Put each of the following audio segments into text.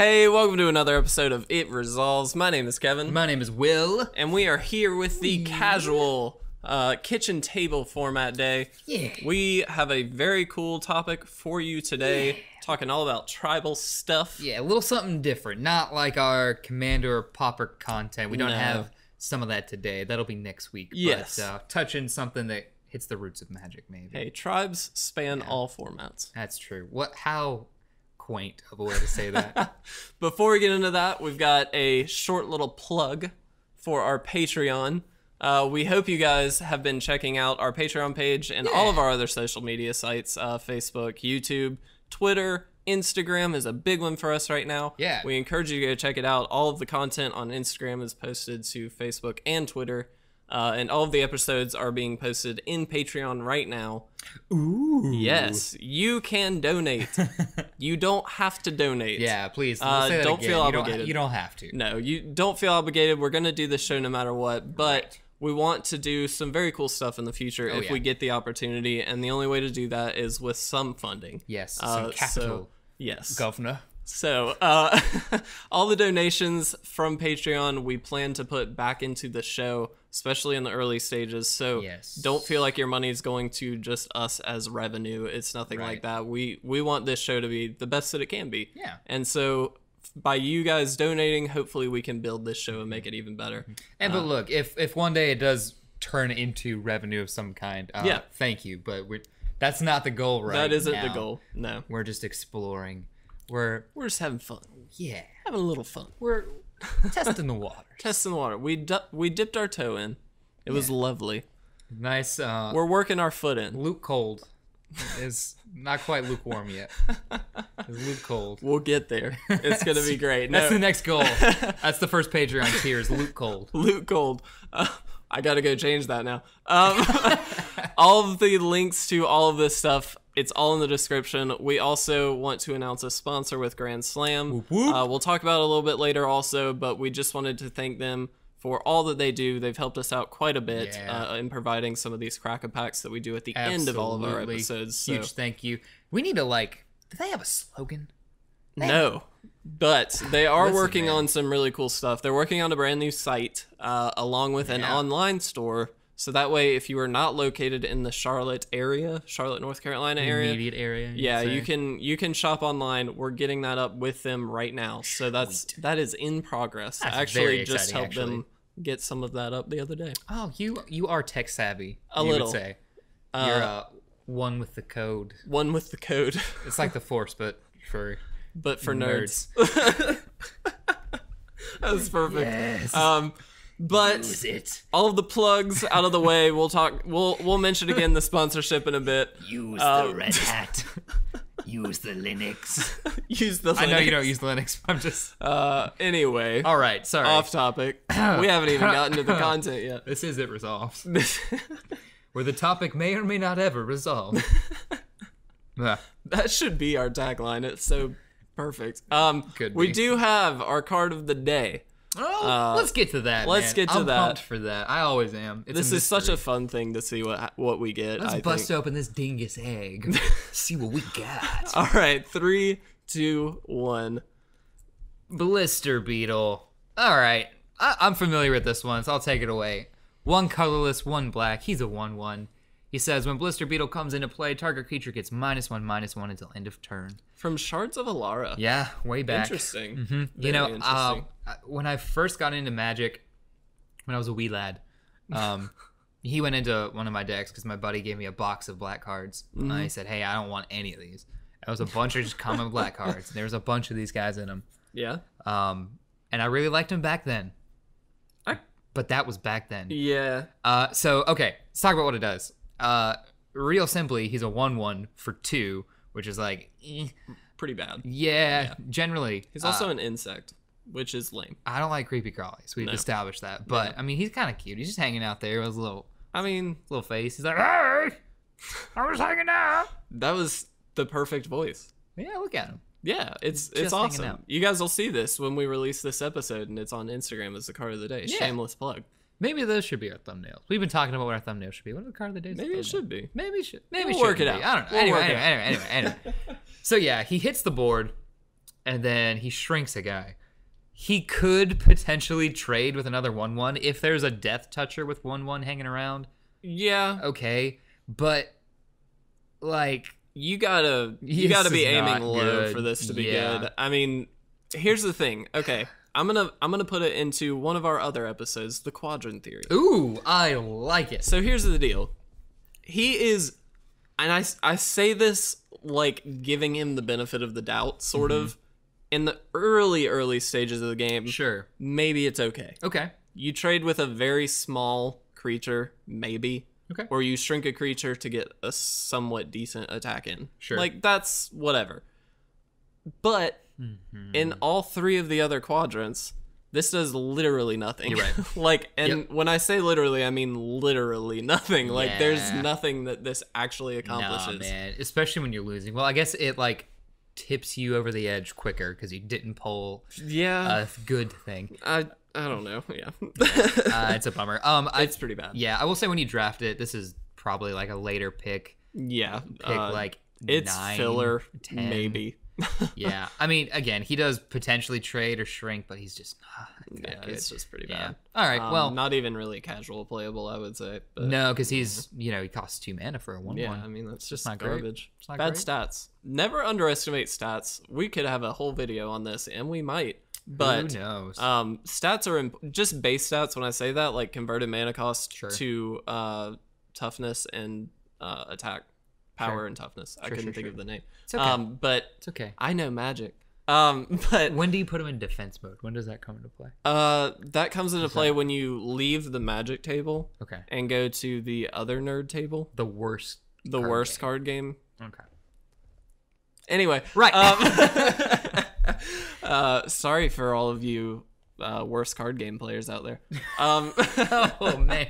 Hey, welcome to another episode of It Resolves. My name is Kevin. My name is Will. And we are here with the casual kitchen table format day. Yeah. We have a very cool topic for you today, talking all about tribal stuff. Yeah, a little something different. Not like our Commander or Pauper content. We don't have some of that today. That'll be next week. Yes. But touching something that hits the roots of magic, maybe. Hey, tribes span all formats. That's true. How quaint of a way to say that. Before we get into that, we've got a short little plug for our Patreon. We hope you guys have been checking out our Patreon page and all of our other social media sites, Facebook, YouTube, Twitter, Instagram is a big one for us right now. Yeah. We encourage you to go check it out. All of the content on Instagram is posted to Facebook and Twitter. And all of the episodes are being posted in Patreon right now. Ooh. Yes, you can donate. You don't have to donate. Yeah, please. Don't feel obligated. You don't have to. No, you don't feel obligated. We're going to do this show no matter what, but we want to do some very cool stuff in the future if we get the opportunity, and the only way to do that is with some funding. Yes, some capital, governor. So, all the donations from Patreon we plan to put back into the show, especially in the early stages. So don't feel like your money is going to just us as revenue. It's nothing like that. We want this show to be the best that it can be. Yeah. And so by you guys donating, hopefully we can build this show and make it even better. And but look, if one day it does turn into revenue of some kind, thank you. But that's not the goal right now. That isn't the goal. No. We're just exploring. We're just having fun. Yeah. Having a little fun. We're testing the water. Testing the water. We dipped our toe in. It was lovely. Nice. We're working our foot in. Luke cold. It's not quite lukewarm yet. It's Luke cold. We'll get there. It's going to be great. That's the next goal. That's the first Patreon tier is Luke cold. Luke cold. I got to go change that now. All of the links to all of this stuff, it's all in the description. We also want to announce a sponsor with Grand Slam. Whoop, whoop. We'll talk about it a little bit later also, but we just wanted to thank them for all that they do. They've helped us out quite a bit in providing some of these crack-a-packs that we do at the end of all of our episodes. So. Huge thank you. We need to, do they have a slogan? No, but they are working on some really cool stuff. They're working on a brand new site along with an online store. So that way, if you are not located in the Charlotte area, Charlotte, North Carolina area, immediate area, you can shop online. We're getting that up with them right now, so that is in progress. That's I actually just helped them get some of that up the other day. Oh, you are tech savvy. You would say. You're one with the code. One with the code. It's like the Force, but for nerds. That was perfect. Yes. But all of the plugs out of the way, we'll mention again the sponsorship in a bit. Use the Red Hat. Use the Linux. Use the Linux. I know you don't use Linux, but I'm just anyway. All right, sorry. Off topic. We haven't even gotten to the content yet. This is It Resolves. Where the topic may or may not ever resolve. That should be our tagline. It's so perfect. We do have our card of the day. Oh, let's get to that. Let's get to that. I'm pumped for that. I always am. This is such a fun thing to see what we get. Let's bust open this dingus egg. See what we got. All right, 3, 2, 1. Blister Beetle. All right, I'm familiar with this one, so I'll take it away. 1 colorless, 1 black. He's a 1/1. He says, when Blister Beetle comes into play, target creature gets -1/-1 until end of turn. From Shards of Alara. Yeah, way back. Interesting. Mm-hmm. You know, when I first got into Magic, when I was a wee lad, he went into one of my decks because my buddy gave me a box of black cards. Mm-hmm. And I said, hey, I don't want any of these. That was a bunch of just common black cards. There was a bunch of these guys in them. Yeah. And I really liked them back then. But that was back then. Yeah. So, okay, let's talk about what it does. Real simply, he's a 1/1 for 2, which is pretty bad. Yeah, generally. He's also an insect, which is lame. I don't like creepy crawlies. We've established that. But I mean, he's kind of cute. He's just hanging out there with his little face. He's like, "Hey, I'm just hanging out." That was the perfect voice. Yeah, look at him. Yeah, it's awesome. You guys will see this when we release this episode, and it's on Instagram as the card of the day. Yeah. Shameless plug. Maybe those should be our thumbnails. We've been talking about what our thumbnail should be. What are the card of the day? Maybe it should be. Maybe it should. Maybe we'll work it out. I don't know. Anyway. So yeah, he hits the board. and then he shrinks a guy. He could potentially trade with another 1/1 if there's a Death Toucher with 1/1 hanging around. Yeah. Okay, but like you gotta be aiming low for this to be good. I mean, here's the thing. Okay, I'm gonna put it into one of our other episodes, the Quadrant Theory. Ooh, I like it. So here's the deal. He is, and I say this like giving him the benefit of the doubt, sort of. In the early stages of the game, sure, maybe it's okay. Okay. You trade with a very small creature, maybe. Okay. Or you shrink a creature to get a somewhat decent attack in. Sure. Like, that's whatever. But in all three of the other quadrants, this does literally nothing. You're right. Like, and when I say literally, I mean literally nothing. Like, there's nothing that this actually accomplishes. Nah, man. Especially when you're losing. Well, I guess it, like, tips you over the edge quicker because you didn't pull a good thing. I don't know. Yeah. It's a bummer. It's pretty bad. Yeah, I will say when you draft it, this is probably like a later pick. Yeah. Pick like it's 9, filler 10. Maybe. Yeah. I mean, again, he does potentially trade or shrink, but he's just not that good. It's just pretty bad. All right. Well, not even really casual playable, I would say. But, no, because he's, you know, he costs 2 mana for a 1/1. Yeah, I mean, that's just not garbage. It's not bad great. Stats. Never underestimate stats. We could have a whole video on this, and we might. But who knows? Stats are just base stats. When I say that, like converted mana cost to toughness and attack. Power and toughness. I couldn't think of the name. It's okay. But it's okay. I know magic. But when do you put him in defense mode? When does that come into play? That comes into play when you leave the magic table. Okay. And go to the other nerd table. The worst card game. Okay. Anyway. Right. Sorry for all of you worst card game players out there. Oh man.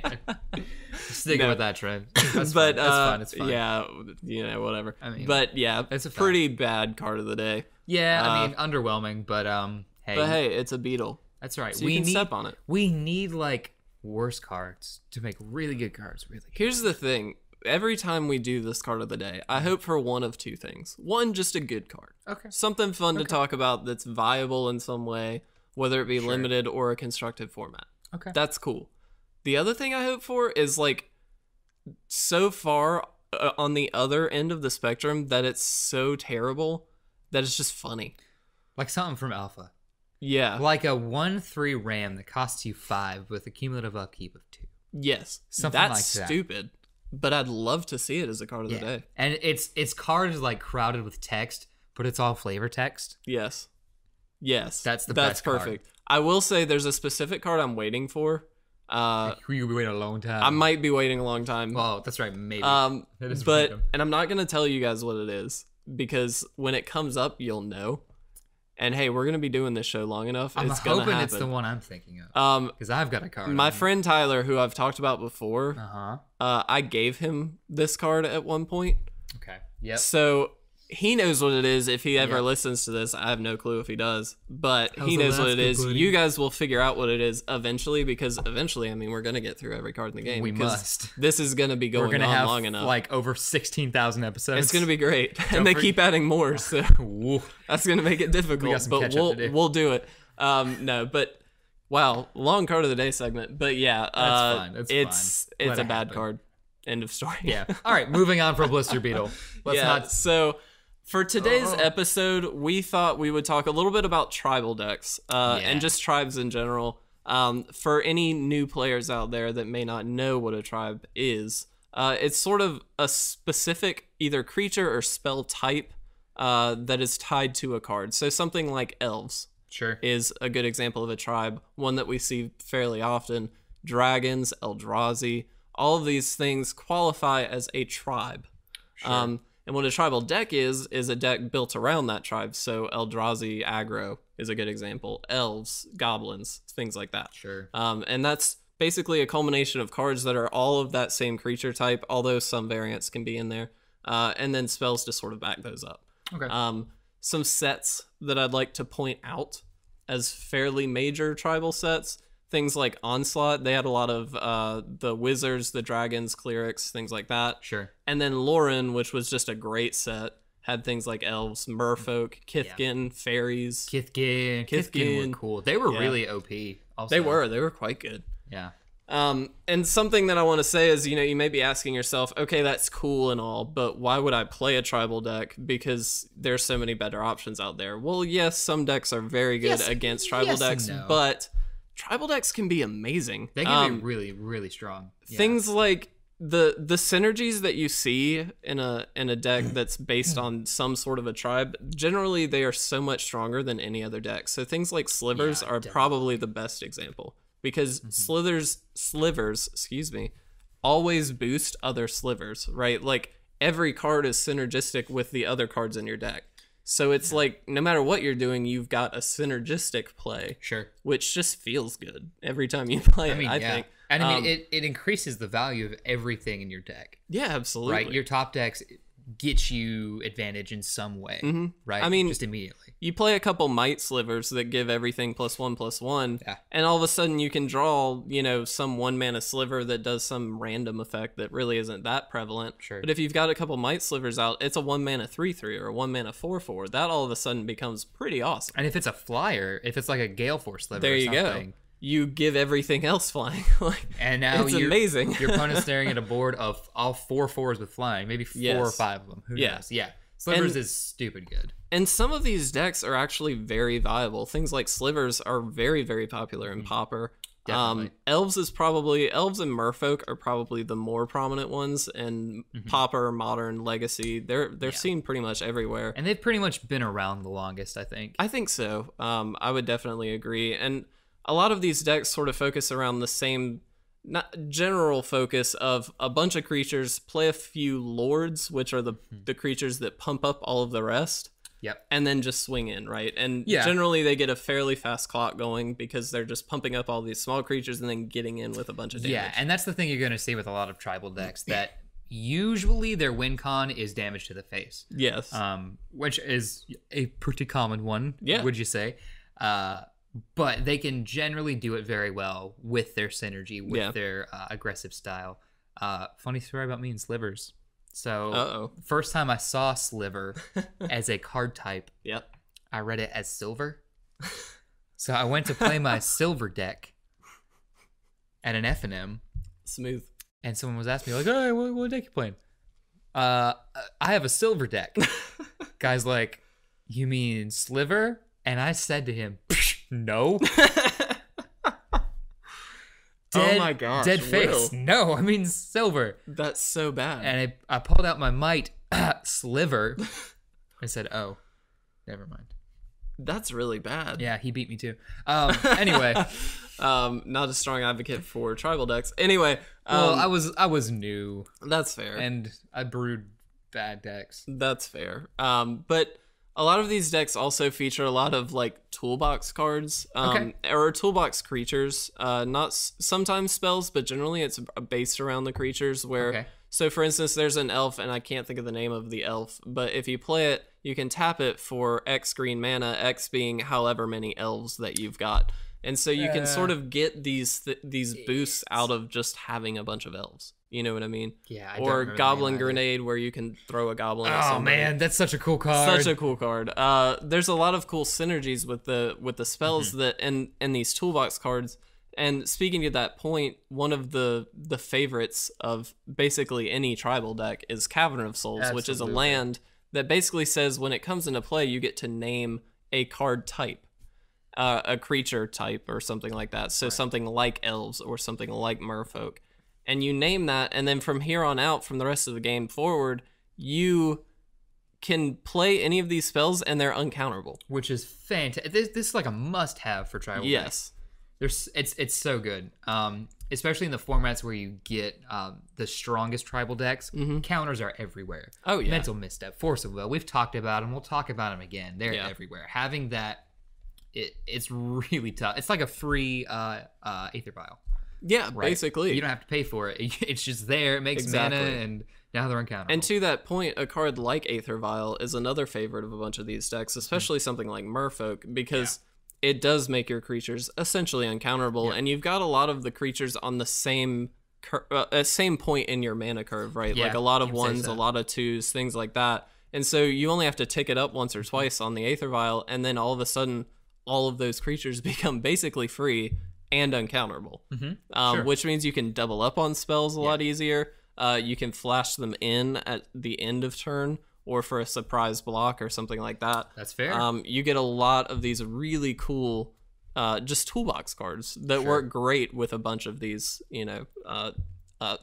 Sticking with that trend. That's but fun. It's fun. Yeah, you know, whatever. I mean, but yeah, it's a pretty bad card of the day. Yeah, I mean, underwhelming, but hey. But hey, it's a beetle. That's right. So we can step on it. We need like worse cards to make really good cards. Really. Here's the thing. Every time we do this card of the day, I hope for one of two things. One, just a good card. Okay. Something fun to talk about that's viable in some way, whether it be limited or a constructed format. Okay. That's cool. The other thing I hope for is, like, so far on the other end of the spectrum that it's so terrible that it's just funny. Like something from Alpha. Yeah. Like a 1/3 ram that costs you 5 with a cumulative upkeep of 2. Yes. Something like that. That's stupid, but I'd love to see it as a card of the day. And its card is, like, crowded with text, but it's all flavor text. Yes. Yes. That's the best card. That's perfect. I will say there's a specific card I'm waiting for. You'll be waiting a long time. I might be waiting a long time. Oh, that's right. Maybe. And I'm not gonna tell you guys what it is because when it comes up, you'll know. And hey, we're gonna be doing this show long enough. I'm hoping it's the one I'm thinking of. Because I've got a card. My friend Tyler, who I've talked about before, I gave him this card at one point. Okay. Yep. So he knows what it is. If he ever listens to this, I have no clue if he does, but he knows what it is. You guys will figure out what it is eventually, because eventually, I mean, we're going to get through every card in the game. We must. This is going to be going on long enough. Like over 16,000 episodes. It's going to be great. And they keep adding more. So that's going to make it difficult, but we'll do it. No, but wow. Long card of the day segment, but yeah, it's a bad card. End of story. Yeah. All right. Moving on for Blister Beetle. Let's not. So, for today's episode, we thought we would talk a little bit about tribal decks and just tribes in general. For any new players out there that may not know what a tribe is, it's sort of a specific either creature or spell type that is tied to a card. So something like elves is a good example of a tribe, one that we see fairly often. Dragons, Eldrazi, all of these things qualify as a tribe. Sure. And what a tribal deck is a deck built around that tribe. So Eldrazi aggro is a good example. Elves, goblins, things like that. Sure. And that's basically a culmination of cards that are all of that same creature type, although some variants can be in there. And then spells to sort of back those up. Okay. Some sets that I'd like to point out as fairly major tribal sets. Things like Onslaught, they had a lot of the wizards, the dragons, clerics, things like that. Sure. And then Lorwyn, which was just a great set. had things like elves, merfolk, Kithkin, fairies. Kithkin were cool. They were really OP. Also. They were quite good. Yeah. And something that I want to say is, you know, you may be asking yourself, okay, that's cool and all, but why would I play a tribal deck? Because there's so many better options out there. Well, yes, some decks are very good against tribal decks, but tribal decks can be amazing. They can be really, really strong. Yeah. Things like the synergies that you see in a deck that's based on some sort of a tribe, generally they are so much stronger than any other deck. So things like slivers are probably the best example. Because slivers always boost other slivers, right? Like, every card is synergistic with the other cards in your deck. So it's like, no matter what you're doing, you've got a synergistic play. Sure. Which just feels good every time you play it, I think. And I mean, it increases the value of everything in your deck. Yeah, absolutely. Right? Your top decks get you advantage in some way, right? I mean, just immediately. You play a couple might slivers that give everything +1/+1, and all of a sudden you can draw, you know, some 1-mana sliver that does some random effect that really isn't that prevalent. Sure. But if you've got a couple might slivers out, it's a 1-mana 3/3 or a 1-mana 4/4. That all of a sudden becomes pretty awesome. And if it's a flyer, if it's like a Gale Force sliver, there you go. You give everything else flying. Like, and now it's amazing. Your opponent's staring at a board of all 4/4s with flying, maybe four or five of them. Who knows? Yeah. Slivers is stupid good. And some of these decks are actually very viable. Things like slivers are very, very popular in Pauper. Definitely. Elves and merfolk are probably the more prominent ones, and Pauper, Modern, Legacy, they're seen pretty much everywhere. And they've pretty much been around the longest, I think. I think so. I would definitely agree. And a lot of these decks sort of focus around the same general focus of a bunch of creatures, play a few lords, which are the creatures that pump up all of the rest, and then just swing in, right? And generally they get a fairly fast clock going because they're just pumping up all these small creatures and then getting in with a bunch of damage. Yeah, and that's the thing you're going to see with a lot of tribal decks, that usually their win con is damage to the face. Yes. Which is a pretty common one, would you say? But they can generally do it very well with their synergy, with their aggressive style. Funny story about me and slivers. So first time I saw sliver as a card type, I read it as silver. So I went to play my silver deck at an F&M. Smooth. And someone was asking me, like, hey, what deck you playing? I have a silver deck. Guy's like, you mean sliver? And I said to him, no. Oh my gosh. Dead face. No, I mean silver. That's so bad. And I pulled out my might sliver. I said, oh, never mind. That's really bad. Yeah, he beat me too. Anyway. Not a strong advocate for tribal decks. Anyway. Well, I was new. That's fair. And I brewed bad decks. That's fair. But a lot of these decks also feature a lot of like toolbox cards or toolbox creatures, not sometimes spells, but generally it's based around the creatures where, so for instance, there's an elf and I can't think of the name of the elf, but if you play it, you can tap it for X green mana, X being however many elves that you've got. And so you can sort of get these boosts out of just having a bunch of elves. You know what I mean? Yeah. Or Goblin Grenade, where you can throw a goblin at somebody. Oh man, that's such a cool card. Such a cool card. There's a lot of cool synergies with the spells that and these toolbox cards. And speaking to that point, one of the favorites of basically any tribal deck is Cavern of Souls, which is a land that basically says when it comes into play, you get to name a card type. A creature type or something like that. So something like elves or something like merfolk. And you name that, and then from here on out, from the rest of the game forward, you can play any of these spells and they're uncounterable. Which is fantastic. This is like a must-have for tribal decks. Yes. It's so good. Especially in the formats where you get the strongest tribal decks. Counters are everywhere. Oh, yeah. Mental Misstep, Force of Will. We've talked about them. We'll talk about them again. They're everywhere. Having that, it's really tough. It's like a free Aether Vial. Yeah, right? Basically. You don't have to pay for it. It's just there. It makes mana, and now they're uncounterable. And to that point, a card like Aether Vial is another favorite of a bunch of these decks, especially something like merfolk, because it does make your creatures essentially uncounterable, and you've got a lot of the creatures on the same point in your mana curve, right? Like a lot of 1s, a lot of 2s, things like that. And so you only have to tick it up once or twice on the Aether Vial, and then all of a sudden, all of those creatures become basically free and uncounterable, which means you can double up on spells a lot easier. You can flash them in at the end of turn or for a surprise block or something like that. That's fair. You get a lot of these really cool just toolbox cards that work great with a bunch of these, you know,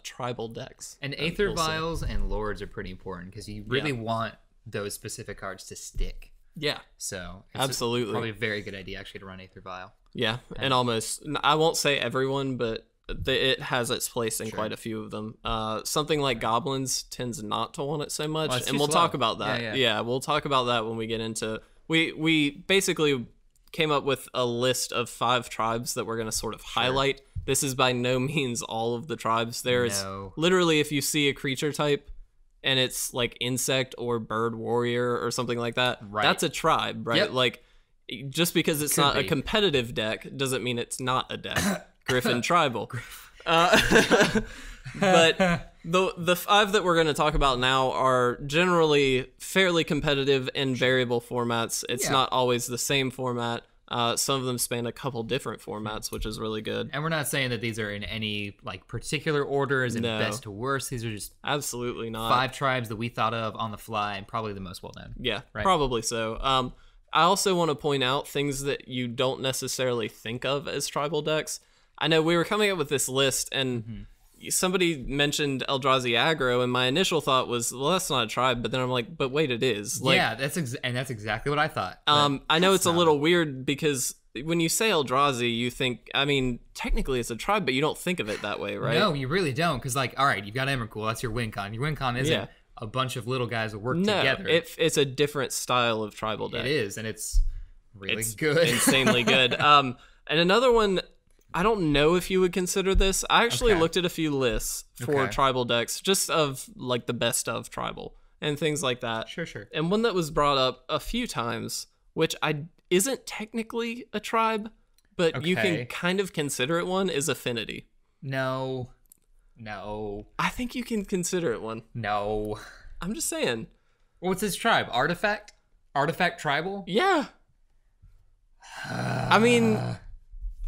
tribal decks. And Aether Vials and Lords are pretty important because you really want those specific cards to stick. Yeah. So it's absolutely probably a very good idea actually to run Aether Vial. Yeah, and almost, I won't say everyone, but it has its place in quite a few of them. Something like Goblins tends not to want it so much, and we'll talk about that. Yeah, we'll talk about that when we get into... We basically came up with a list of 5 tribes that we're going to sort of highlight. This is by no means all of the tribes. There is literally, if you see a creature type and it's like insect or bird warrior or something like that, that's a tribe, right? Like, just because it's not a competitive deck doesn't mean it's not a deck. Griffin Tribal. But the 5 that we're going to talk about now are generally fairly competitive in variable formats. It's not always the same format. Some of them span a couple different formats, which is really good. And we're not saying that these are in any like particular order, as in best to worst. These are just absolutely not 5 tribes that we thought of on the fly, and probably the most well known. Yeah, probably so. I also want to point out things that you don't necessarily think of as tribal decks. I know we were coming up with this list, and somebody mentioned Eldrazi Aggro, and my initial thought was, well, that's not a tribe, but then I'm like, but wait, it is. Like, yeah, that's exactly what I thought. I know it's a little weird because when you say Eldrazi, you think, I mean, technically it's a tribe, but you don't think of it that way, right? No, you really don't, because like, all right, you've got Emrakul, that's your WinCon. Your WinCon isn't a bunch of little guys that work together. It's a different style of tribal deck. It is, and it's really good. Insanely good. And another one, I don't know if you would consider this. I actually looked at a few lists for tribal decks, just of like the best of tribal and things like that. Sure. And one that was brought up a few times, which isn't technically a tribe, but you can kind of consider it one, is Affinity. No. I think you can consider it one. No. I'm just saying. Well, what's his tribe? Artifact? Artifact Tribal? Yeah. I mean,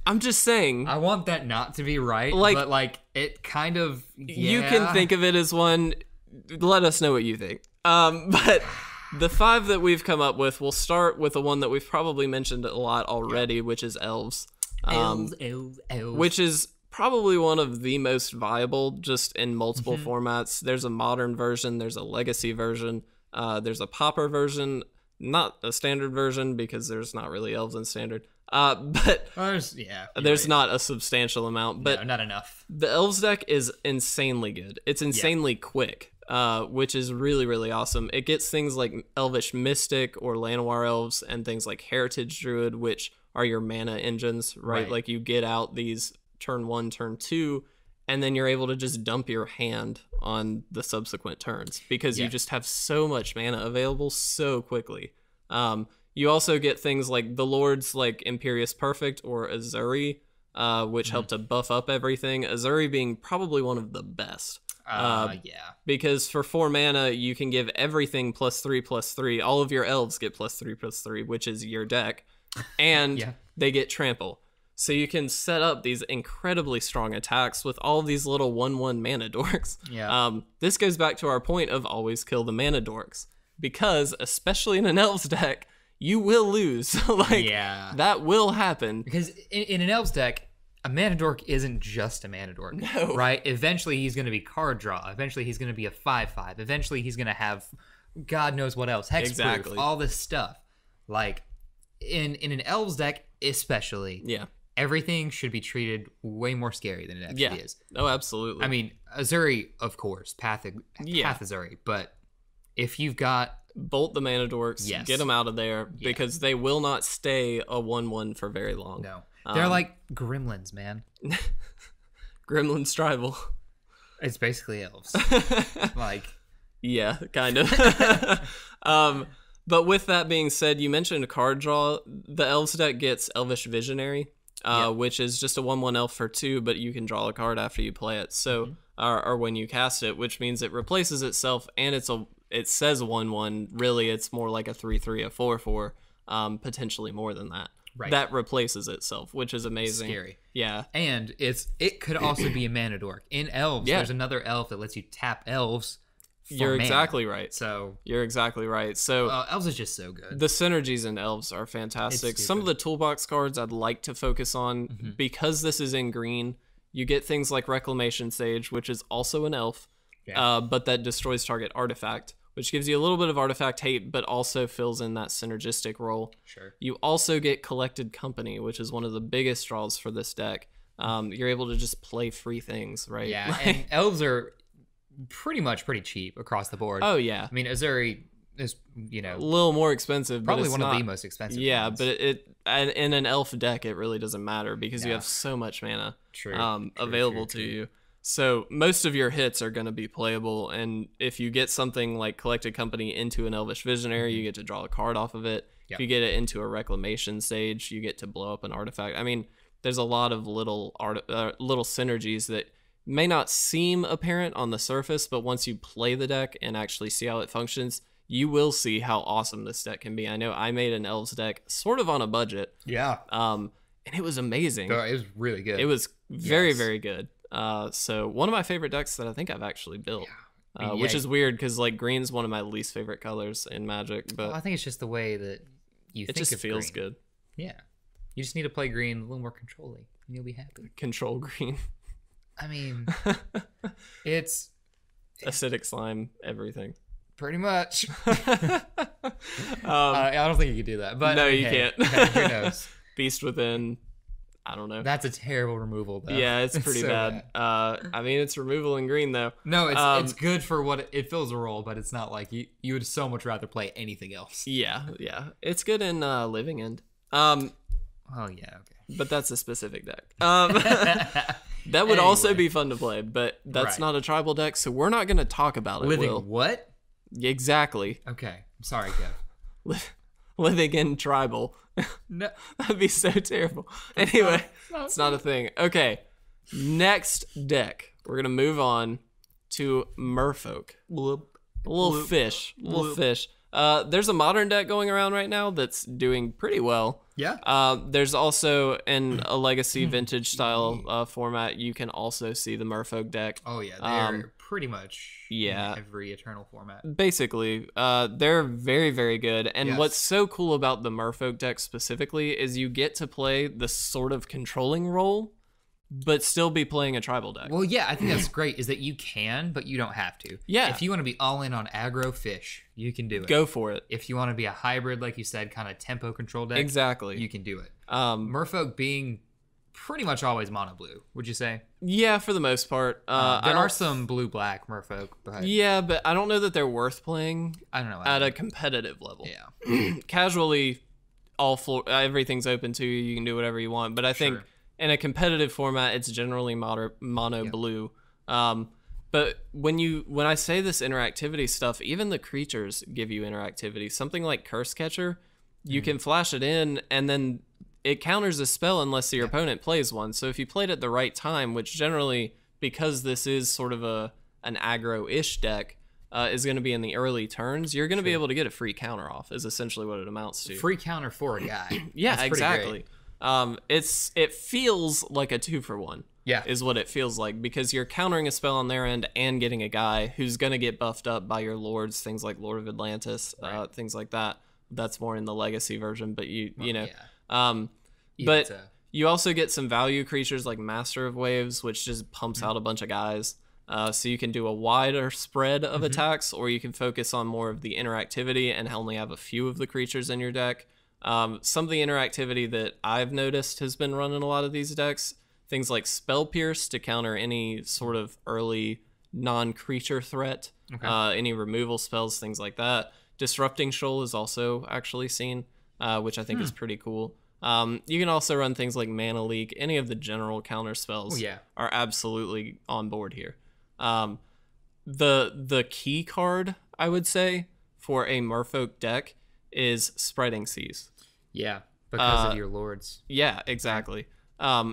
I'm just saying. I want that not to be right, like, but like it kind of. Yeah. You can think of it as one. Let us know what you think. But the 5 that we've come up with, we'll start with the one that we've probably mentioned a lot already, which is elves. Elves. Which is probably one of the most viable, just in multiple formats. There's a modern version, there's a legacy version, there's a pauper version, not a standard version because there's not really elves in standard. But there's not a substantial amount, but not enough. The elves deck is insanely good. It's insanely quick, which is really, really awesome. It gets things like Elvish Mystic or Llanowar Elves and things like Heritage Druid, which are your mana engines, right? Like you get out these turn 1, turn 2, and then you're able to just dump your hand on the subsequent turns because you just have so much mana available so quickly. You also get things like the Lords, like Imperious Perfect or Ezuri, which help to buff up everything. Ezuri being probably one of the best. Because for 4 mana, you can give everything +3/+3. All of your elves get +3/+3, which is your deck, and they get trample. So you can set up these incredibly strong attacks with all these little 1/1 mana dorks. This goes back to our point of always kill the mana dorks, because especially in an elves deck, you will lose. That will happen. Because in an elves deck, a mana dork isn't just a mana dork, right? Eventually he's going to be card draw. Eventually he's going to be a 5/5. Eventually he's going to have God knows what else, hexproof, all this stuff. Like in an elves deck, especially. Everything should be treated way more scary than it actually is. Oh, absolutely. I mean, Azuri, of course, Path Azuri, but if you've got... Bolt the mana dorks, get them out of there, because they will not stay a 1/1 for very long. No. They're like gremlins, man. Gremlins Tribal. It's basically elves. Like... Yeah, kind of. But with that being said, you mentioned card draw. The elves deck gets Elvish Visionary, which is just a 1/1 elf for 2, but you can draw a card after you play it, so or when you cast it, which means it replaces itself, and it's a it says 1/1. Really, it's more like a 3/3, a 4/4, potentially more than that. Right. That replaces itself, which is amazing. Scary. Yeah. And it could also be a mana dork. In elves, there's another elf that lets you tap elves. You're exactly right. So you're exactly right. So elves is just so good. The synergies in elves are fantastic. Some of the toolbox cards I'd like to focus on, because this is in green, you get things like Reclamation Sage, which is also an elf, but that destroys target artifact, which gives you a little bit of artifact hate, but also fills in that synergistic role. Sure. You also get Collected Company, which is one of the biggest draws for this deck. You're able to just play free things, right? Yeah, like, and elves are pretty cheap across the board. Oh yeah, I mean Ezuri is, you know, a little more expensive, probably but it's one not, of the most expensive. Yeah, ones. But it in an elf deck it really doesn't matter because you have so much mana available to you. So most of your hits are going to be playable, and if you get something like Collected Company into an Elvish Visionary, you get to draw a card off of it. If you get it into a Reclamation Sage, you get to blow up an artifact. I mean, there's a lot of little synergies that may not seem apparent on the surface, but once you play the deck and actually see how it functions, you will see how awesome this deck can be. I know I made an elves deck sort of on a budget. Yeah. And it was amazing. It was really good. It was very, very good. So one of my favorite decks that I think I've actually built, which is weird because like green's one of my least favorite colors in Magic. But well, I think it's just the way that you think it just feels green. Good. Yeah. You just need to play green a little more controlling, and you'll be happy. Control green. I mean, it's acidic slime, everything. Pretty much. I don't think you could do that. But no, you can't. Who knows? Beast Within. I don't know. That's a terrible removal, though. Yeah, it's pretty bad. I mean, it's removal in green, though. No, it's good for what it fills a role, but it's not like you would so much rather play anything else. Yeah, yeah. It's good in Living End. Oh, yeah, okay. But that's a specific deck. That would also be fun to play, but that's not a tribal deck, so we're not going to talk about it. Living what? Exactly. Okay. I'm sorry, Kev. Living in tribal. No. That'd be so terrible. Anyway, it's not a thing. Okay. Next deck. We're going to move on to Merfolk. Bloop. Little fish. Little fish. There's a modern deck going around right now that's doing pretty well. Yeah. There's also in a legacy vintage style format, you can also see the Merfolk deck. Oh yeah, they're pretty much in every Eternal format. Basically, they're very, very good. And what's so cool about the Merfolk deck specifically is you get to play the sort of controlling role, but still be playing a tribal deck. Well, yeah, I think that's great, is that you can, but you don't have to. Yeah. If you want to be all in on aggro fish, you can do it. Go for it. If you want to be a hybrid, like you said, kind of tempo control deck, exactly, you can do it. Merfolk being pretty much always mono blue, would you say? Yeah, for the most part. There are some blue-black Merfolk. But yeah, but I don't know that they're worth playing at a competitive level. Yeah. Casually, everything's open to you. You can do whatever you want, but I think in a competitive format, it's generally mono blue. But when I say this interactivity stuff, even the creatures give you interactivity. Something like Curse Catcher, you can flash it in, and then it counters a spell unless your opponent plays one. So if you played at the right time, which generally, because this is sort of an aggro-ish deck, is going to be in the early turns, you're going to be able to get a free counter off, is essentially what it amounts to. Free counter for a guy. Yeah, that's exactly. Great. It feels like a 2-for-1. Yeah, is what it feels like, because you're countering a spell on their end and getting a guy who's gonna get buffed up by your lords, things like Lord of Atlantis, things like that. That's more in the legacy version, but but you also get some value creatures like Master of Waves, which just pumps out a bunch of guys. So you can do a wider spread of attacks, or you can focus on more of the interactivity and only have a few of the creatures in your deck. Some of the interactivity that I've noticed has been run in a lot of these decks, things like Spell Pierce to counter any sort of early non-creature threat, any removal spells, things like that. Disrupting Shoal is also actually seen, which I think is pretty cool. You can also run things like Mana Leak. Any of the general counter spells are absolutely on board here. The key card, I would say, for a Merfolk deck is Spreading Seas. Yeah, because of your lords. Yeah, exactly.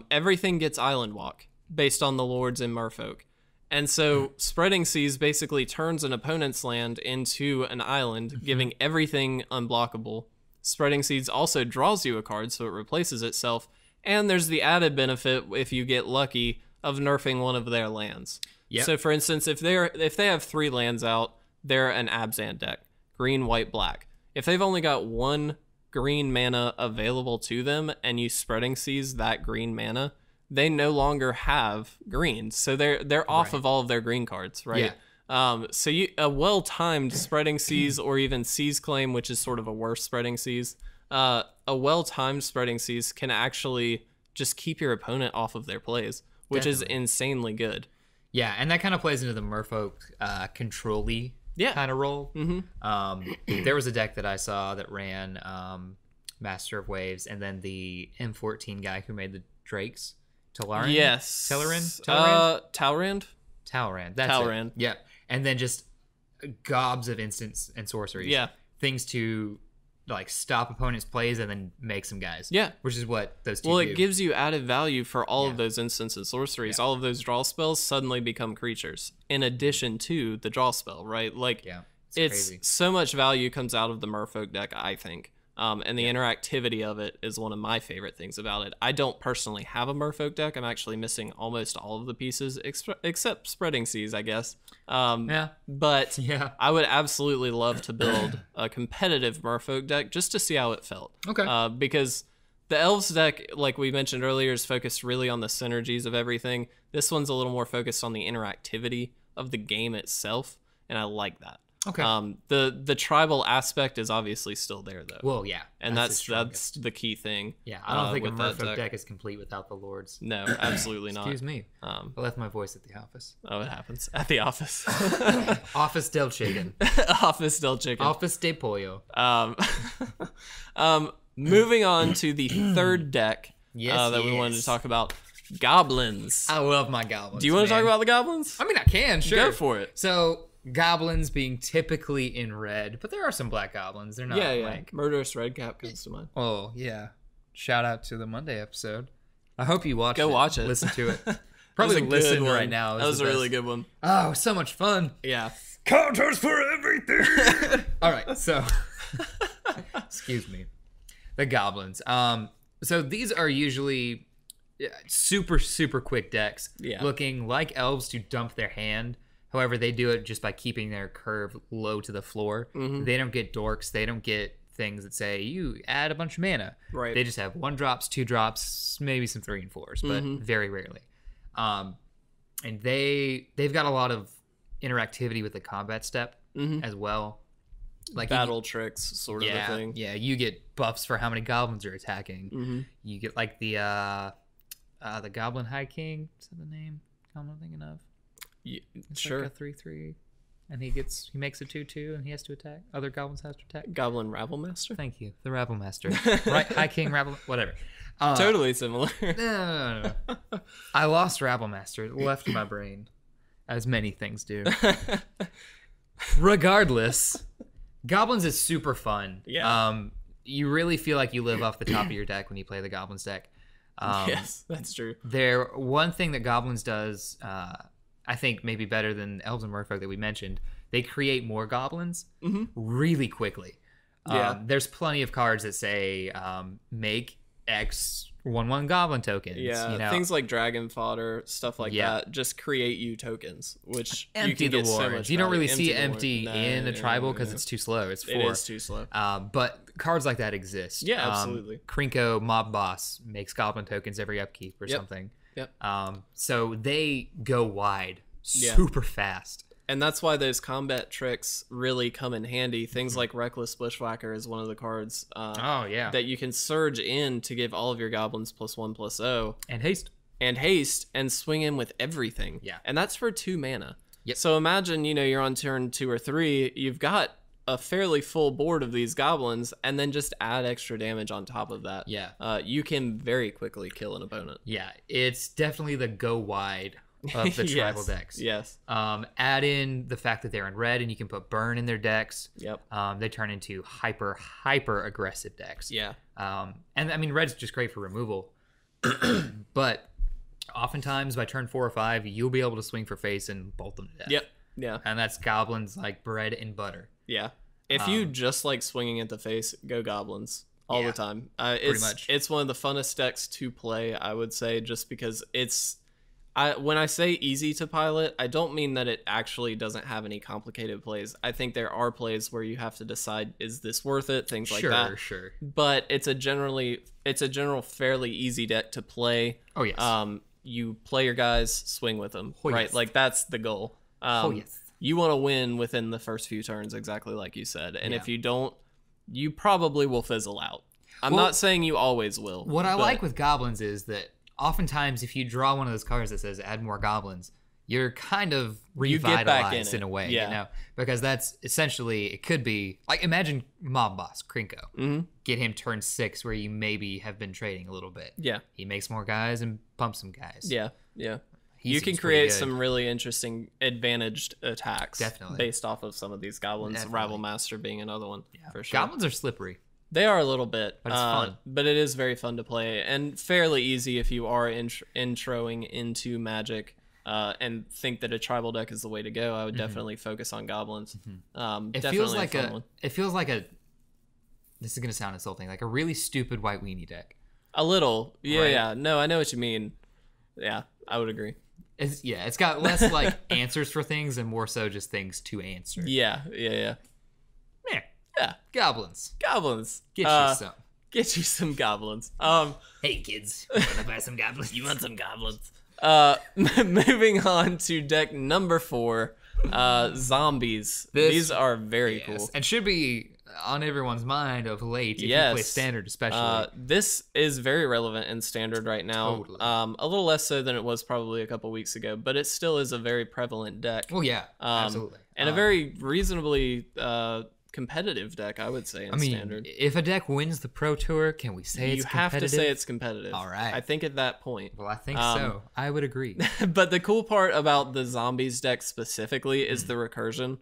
Everything gets Island Walk based on the lords in Merfolk. And so Spreading Seas basically turns an opponent's land into an island, giving everything unblockable. Spreading Seas also draws you a card, so it replaces itself. And there's the added benefit, if you get lucky, of nerfing one of their lands. Yep. So for instance, if they have 3 lands out, they're an Abzan deck. Green, white, black. If they've only got 1 green mana available to them and you Spreading Seas that green mana, they no longer have greens, so they're off of all of their green cards, right? Yeah. So a well-timed Spreading Seas, or even Seas Claim, which is sort of a worse Spreading Seas, a well-timed Spreading Seas can actually just keep your opponent off of their plays, which is insanely good. Yeah, and that kind of plays into the Merfolk control-y kind of role. Mm-hmm. There was a deck that I saw that ran Master of Waves, and then the M14 guy who made the Drakes. Talrand? Yes. Talrand? Talrand? Talrand. That's Talrand. Yeah. And then just gobs of instants and sorceries. Yeah. Things to like stop opponents' plays and then make some guys. Yeah. Which is what those two do. It gives you added value for all of those instants and sorceries. Yeah. All of those draw spells suddenly become creatures in addition to the draw spell, right? Like, it's crazy. So much value comes out of the Merfolk deck, I think. And the interactivity of it is one of my favorite things about it. I don't personally have a Merfolk deck. I'm actually missing almost all of the pieces, except Spreading Seas, I guess. But I would absolutely love to build a competitive Merfolk deck just to see how it felt. Okay. Because the Elves deck, like we mentioned earlier, is focused really on the synergies of everything. This one's a little more focused on the interactivity of the game itself, and I like that. Okay. The tribal aspect is obviously still there though. Well, yeah, and that's the key thing. Yeah, I don't think a Merfolk deck is complete without the lords. No, absolutely not. Excuse me. I left my voice at the office. Oh, it happens at the office. Office del chicken. Office del chicken. Office de pollo. Moving on to the third deck that we wanted to talk about. Goblins. I love my goblins. Do you want to talk about the goblins? I mean, I can. Sure. Go for it. So. Goblins being typically in red, but there are some black goblins. They're not like Murderous Redcap comes to mind. Oh yeah, shout out to the Monday episode. I hope you watch. Go watch it. Listen to it. Probably listen right now. That was a really good one. Oh, so much fun. Yeah. Counters for everything. All right, so excuse me, the goblins. So these are usually super super quick decks, looking like elves to dump their hand. However, they do it just by keeping their curve low to the floor. Mm-hmm. They don't get dorks. They don't get things that say, you add a bunch of mana. Right. They just have 1-drops, 2-drops, maybe some 3 and 4s, but very rarely. And they've got a lot of interactivity with the combat step as well. Like battle tricks sort of a thing. Yeah, you get buffs for how many goblins you're attacking. Mm-hmm. You get like the Goblin High King. Is that the name? I'm not thinking of. Yeah, it's sure. Like a 3/3, and he makes a 2/2, and he has to attack. Other goblins has to attack. Goblin Rabble Master. Thank you, the Rabble Master. Right, High King Rabble, whatever. Totally similar. No. I lost Rabble Master. It left my brain, as many things do. Regardless, goblins is super fun. Yeah. You really feel like you live off the top of your deck when you play the goblins deck. Yes, that's true. One thing that goblins does. I think maybe better than elves and merfolk that we mentioned, they create more goblins really quickly. Yeah. There's plenty of cards that say make X 1/1 goblin tokens. Yeah, you know? Things like dragon fodder, stuff like that. Just create you tokens, which empty you can the wards. So you don't really see empty in a tribal because it's too slow. It's 4. It is too slow. But cards like that exist. Yeah, absolutely. Krinko Mob Boss makes goblin tokens every upkeep or something. Yep. So they go wide super fast. And that's why those combat tricks really come in handy. Things like Reckless Bushwhacker is one of the cards that you can surge in to give all of your goblins +1/+0. And haste. And haste and swing in with everything. Yeah. And that's for 2 mana. Yep. So imagine, you're on turn 2 or 3, you've got a fairly full board of these goblins, and then just add extra damage on top of that. Yeah. You can very quickly kill an opponent. Yeah, it's definitely the go wide of the tribal decks. Yes. Add in the fact that they're in red and you can put burn in their decks. Yep. They turn into hyper aggressive decks. Yeah. And I mean, red's just great for removal, but Oftentimes, by turn 4 or 5, you'll be able to swing for face and bolt them to death. Yep. Yeah. And that's goblins like bread and butter. Yeah. If you just like swinging at the face, go goblins all the time. Pretty much. It's one of the funnest decks to play, I would say, just because it's... when I say easy to pilot, I don't mean that it actually doesn't have any complicated plays. I think there are plays where you have to decide, is this worth it? Things like that. Sure. But it's a general fairly easy deck to play. Oh, yes. You play your guys, swing with them, right? Yes. Like, that's the goal. You want to win within the first few turns, exactly like you said. And if you don't, you probably will fizzle out. I'm not saying you always will. What I like with goblins is that oftentimes, if you draw one of those cards that says add more goblins, you're kind of revitalized in a way, you know, because that's essentially, it could be like, imagine mob boss Krinko, get him turn 6 where you maybe have been trading a little bit. Yeah. He makes more guys and pumps some guys. Yeah. Yeah. You can create some really interesting advantaged attacks based off of some of these goblins. Rabble Master being another one. Yeah. For sure. Goblins are slippery. They are a little bit, but it's fun. But it is very fun to play and fairly easy if you are introing into Magic and think that a tribal deck is the way to go. I would definitely focus on goblins. It feels like this is going to sound insulting, like a really stupid white weenie deck. A little, yeah, right? Yeah. No, I know what you mean. Yeah, I would agree. It's got less like answers for things and more so just things to answer. Yeah. Yeah, goblins. Get you some. Get you some goblins. Hey kids, wanna buy some goblins? You want some goblins? Moving on to deck number 4, zombies. These are very cool and should be on everyone's mind of late. If you play Standard, especially. This is very relevant in Standard right now. Totally. A little less so than it was probably a couple weeks ago, but it still is a very prevalent deck. Oh yeah, absolutely. And a very reasonably competitive deck, I would say, in Standard. If a deck wins the Pro Tour, can we say it's competitive? You have to say it's competitive. All right. I think at that point. Well, I think so. I would agree. But the cool part about the Zombies deck specifically is the recursion.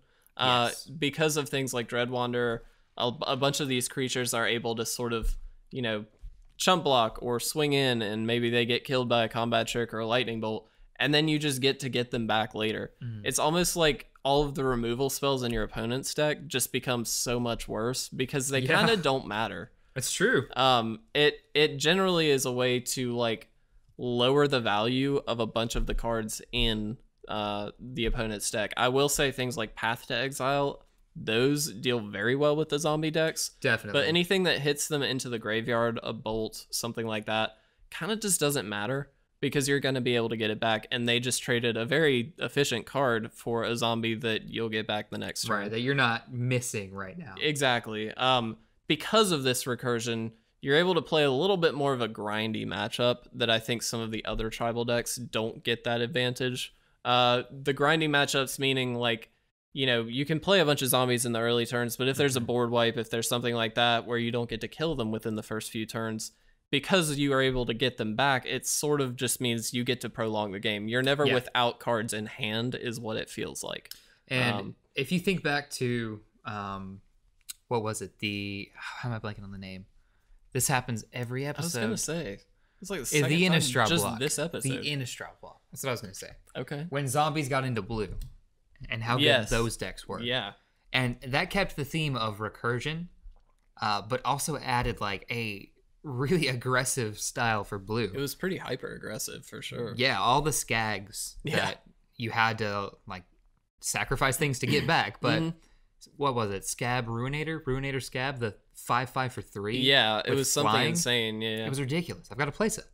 Because of things like Dreadwander, a bunch of these creatures are able to sort of, you know, chump block or swing in, and maybe they get killed by a combat trick or a lightning bolt, and then you just get them back later. It's almost like all of the removal spells in your opponent's deck just become so much worse because they kind of don't matter. That's true. It generally is a way to like lower the value of a bunch of the cards in the opponent's deck. I will say things like Path to Exile, those deal very well with the zombie decks. Definitely. But anything that hits them into the graveyard, a bolt, something like that, kind of just doesn't matter, because you're going to be able to get it back. And they just traded a very efficient card for a zombie that you'll get back the next turn. Right, that you're not missing right now. Exactly. Because of this recursion, you're able to play a little bit more of a grindy matchup that I think some of the other tribal decks don't get that advantage. The grindy matchups meaning like, you know, you can play a bunch of zombies in the early turns, but if there's a board wipe, if there's something like that where you don't get to kill them within the first few turns, because you are able to get them back, it sort of just means you get to prolong the game. You're never without cards in hand is what it feels like. And if you think back to, what was it? How am I blanking on the name? This happens every episode. I was going to say. It's like the Innistrad block. Just this episode. The Innistrad block. That's what I was going to say. Okay. When zombies got into blue and how good those decks were. Yeah. And that kept the theme of recursion, but also added like a really aggressive style for blue. It was pretty hyper aggressive for sure. Yeah, all the skags that you had to like sacrifice things to get back. But what was it? Scab Ruinator? Ruinator Scab, the 5/5 for 3. Yeah, it was something insane. Yeah. It was ridiculous. I've got to place it.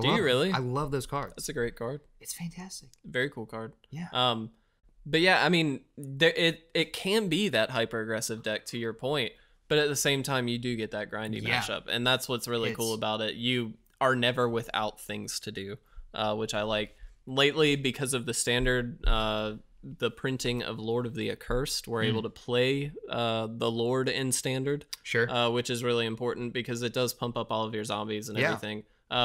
Do you really? I love those cards. That's a great card. It's fantastic. Very cool card. Yeah. But yeah, I mean, it can be that hyper aggressive deck to your point. But at the same time, you do get that grindy matchup, and that's what's really cool about it. You are never without things to do, which I like. Lately, because of the Standard, the printing of Lord of the Accursed, we're able to play the Lord in Standard, which is really important because it does pump up all of your zombies and everything,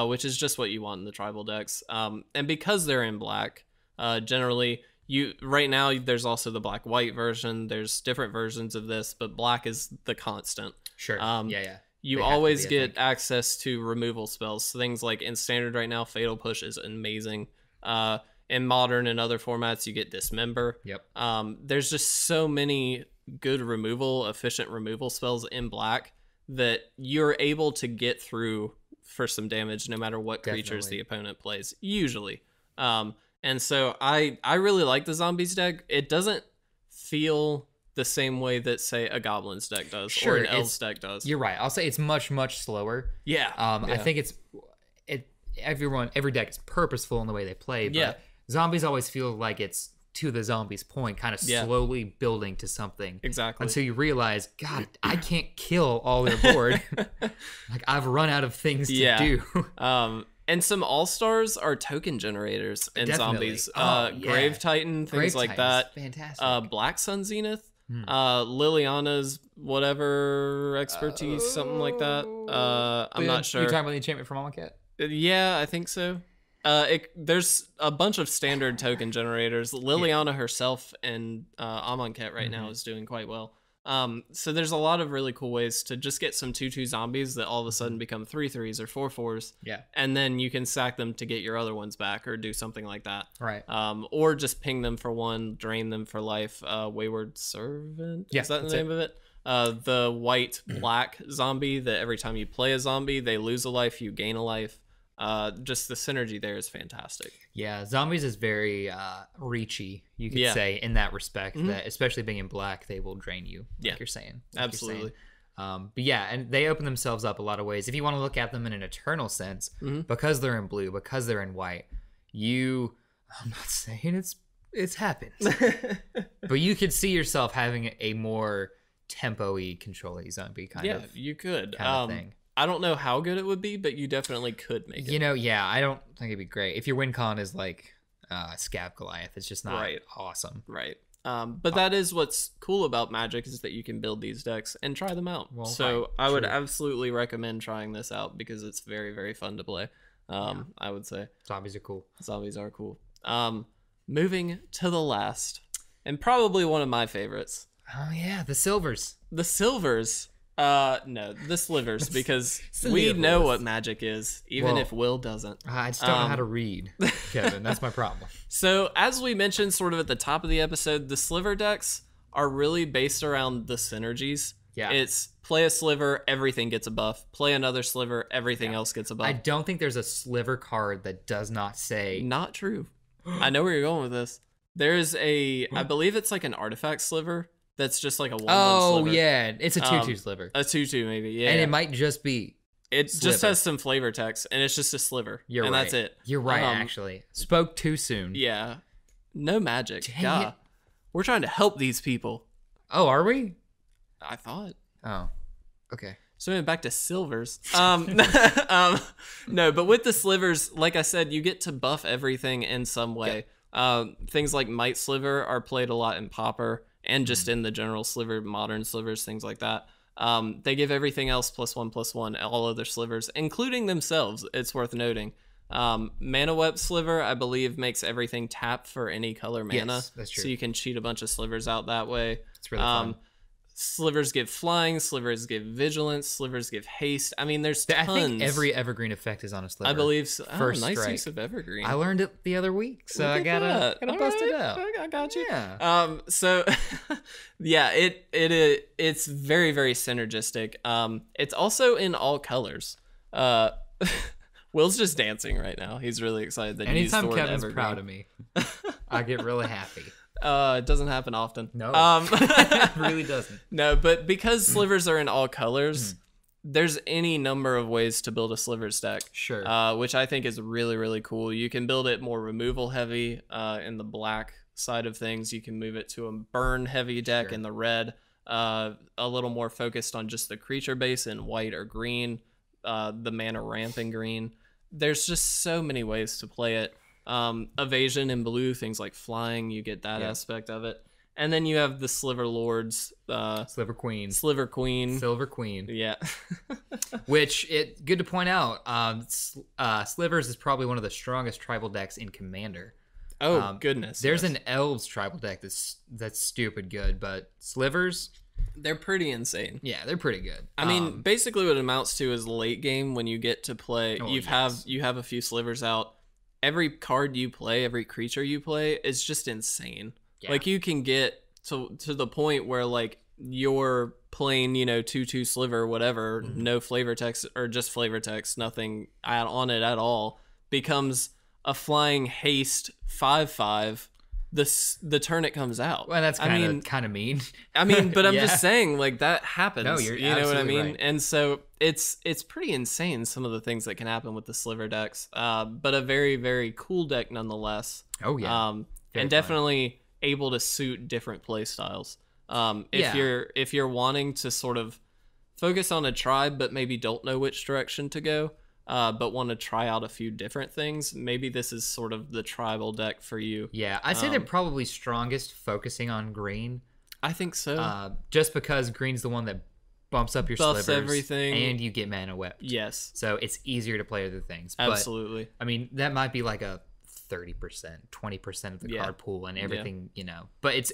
which is just what you want in the tribal decks. And because they're in black, generally... right now, there's also the black-white version. There's different versions of this, but black is the constant. Sure. You always get access to removal spells. So things like in standard right now, Fatal Push is amazing. In modern and other formats, you get Dismember. Yep. There's just so many good removal, efficient removal spells in black that you're able to get through for some damage no matter what creatures the opponent plays, usually. And so I really like the Zombies deck. It doesn't feel the same way that, say, a Goblins deck does or an Elves deck does. You're right. I'll say it's much slower. Yeah. I think every deck is purposeful in the way they play, but Zombies always feel like it's to the Zombies point, kind of slowly building to something. Exactly. Until you realize, God, I can't kill all their board. Like, I've run out of things to do. And some all-stars are token generators and Zombies. Grave Titan, things like that. Fantastic. Black Sun Zenith, Liliana's whatever expertise, something like that. I'm not sure. You're talking about the enchantment from Amonkhet? Yeah, I think so. There's a bunch of standard token generators. Liliana herself and Amonkhet right now is doing quite well. So there's a lot of really cool ways to just get some 2/2 Zombies that all of a sudden become 3/3s or 4/4s. Yeah. And then you can sack them to get your other ones back or do something like that. Right. Or just ping them for one, drain them for life. Wayward Servant. Yeah, is that the name of it? The white black zombie that every time you play a zombie, they lose a life, you gain a life. Just the synergy there is fantastic. Yeah, Zombies is very reachy, you could say, in that respect. That especially being in black, they will drain you, like you're saying. Absolutely. But yeah, and they open themselves up a lot of ways. If you want to look at them in an eternal sense, because they're in blue, because they're in white, you, I'm not saying it's happened, but you could see yourself having a more tempo-y, control-y zombie kind of you could. Kind of thing. I don't know how good it would be, but you definitely could make it. You know, yeah, I don't think it'd be great. If your win con is like Scab Goliath, it's just not awesome. Right. But that is what's cool about Magic, is that you can build these decks and try them out. Well, so I would absolutely recommend trying this out because it's very, very fun to play, I would say. Zombies are cool. Zombies are cool. Moving to the last, and probably one of my favorites. Oh, yeah, the Silvers. The Silvers. No, the Slivers, because we know what Magic is, even if Will doesn't. I just don't know how to read, Kevin. That's my problem. So, as we mentioned sort of at the top of the episode, the Sliver decks are really based around the synergies. Yeah. It's play a Sliver, everything gets a buff. Play another Sliver, everything else gets a buff. I don't think there's a Sliver card that does not say... Not true. I know where you're going with this. There's a... I believe it's like an artifact Sliver. That's just like a 1/1 sliver. Oh, yeah. It's a 2/2 sliver. A 2/2, maybe. Yeah. And it might just be. It just has some flavor text, and it's just a sliver. You're right. And that's it. You're right, actually. Spoke too soon. Yeah. No Magic. Yeah. We're trying to help these people. Oh, are we? I thought. Oh. Okay. So we're back to Silvers. No, but with the Slivers, like I said, you get to buff everything in some way. Yeah. Things like Might Sliver are played a lot in Pauper. And just in the general Sliver, modern Slivers, things like that. They give everything else +1/+1, all other Slivers, including themselves, it's worth noting. Mana Web Sliver, I believe, makes everything tap for any color mana. Yes, that's true. So you can cheat a bunch of Slivers out that way. It's really fun. Slivers give flying, Slivers give vigilance, Slivers give haste. I mean, there's tons. I think every evergreen effect is on a Sliver. I believe so. Oh, first nice strike. Use of evergreen. I learned it the other week, so I gotta bust it out. I got you. Yeah. So yeah, it's very, very synergistic. It's also in all colors. Will's just dancing right now. He's really excited that he's the word Kevin's evergreen. Proud of me, I get really happy. It doesn't happen often. No, it really doesn't. No, but because Slivers are in all colors, there's any number of ways to build a Slivers deck. Sure. Which I think is really, really cool. You can build it more removal heavy in the black side of things. You can move it to a burn heavy deck in the red. A little more focused on just the creature base in white or green. The mana ramp in green. There's just so many ways to play it. Evasion in blue, things like flying, you get that aspect of it. And then you have the Sliver Lords, Silver Queen, yeah. Which good to point out, Slivers is probably one of the strongest tribal decks in Commander. Oh, goodness. There's an Elves tribal deck that's stupid good, but Slivers, They're pretty insane. Yeah, they're pretty good. I mean, basically what it amounts to is late game when you get to play. Oh, you have a few slivers out. Every card you play, every creature you play is just insane. Yeah. Like, you can get to the point where, like, your plain, you know, 2/2 sliver, whatever, no flavor text or just flavor text, nothing on it at all, becomes a flying haste 5/5. The turn it comes out. Well, that's kind of mean. I mean, but I'm just saying, like, that happens. No, you're absolutely, you know what I mean? Right. And so it's pretty insane, some of the things that can happen with the sliver decks. But a very, very cool deck nonetheless. Oh yeah. And definitely fun. Able to suit different play styles. If you're wanting to sort of focus on a tribe but maybe don't know which direction to go, but want to try out a few different things, maybe this is sort of the tribal deck for you. Yeah, I'd say they're probably strongest focusing on green. I think so. Just because green's the one that bumps up your slivers, everything, and you get mana wept. Yes. So it's easier to play other things. Absolutely. But, I mean, that might be like a 30%, 20% of the card pool and everything, you know. But it's